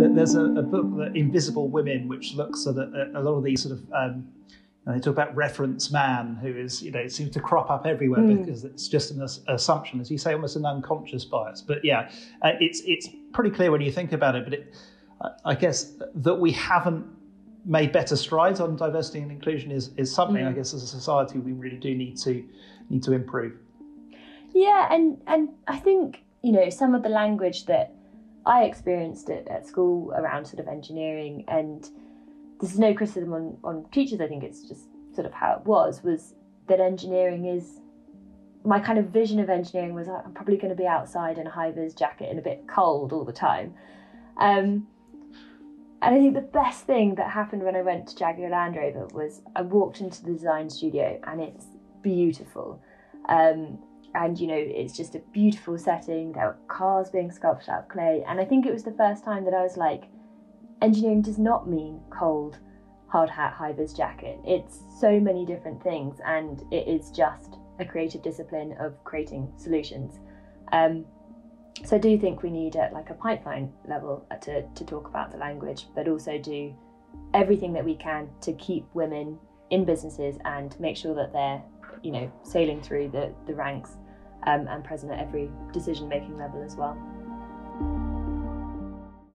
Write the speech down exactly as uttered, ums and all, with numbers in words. There's a, a book, that Invisible Women, which looks at a, a lot of these sort of, um, and they talk about reference man, who is, you know, it seems to crop up everywhere mm. because it's just an assumption, as you say, almost an unconscious bias. But yeah, uh, it's it's pretty clear when you think about it, but it, I guess that we haven't made better strides on diversity and inclusion is, is something, mm. I guess, as a society, we really do need to need to improve. Yeah, and, and I think, you know, some of the language that I experienced at, at school around sort of engineering, and this is no criticism on, on teachers, I think it's just sort of how it was, was that engineering is, my kind of vision of engineering was I'm probably going to be outside in a high-vis jacket and a bit cold all the time. Um, and I think the best thing that happened when I went to Jaguar Land Rover was I walked into the design studio, and it's beautiful. Um, And, you know, it's just a beautiful setting. There were cars being sculpted out of clay. And I think it was the first time that I was like, engineering does not mean cold, hard hat, high-vis jacket. It's so many different things. And it is just a creative discipline of creating solutions. Um, so I do think we need at like a pipeline level to, to talk about the language, but also do everything that we can to keep women in businesses and make sure that they're, you know, sailing through the, the ranks um, and present at every decision-making level as well.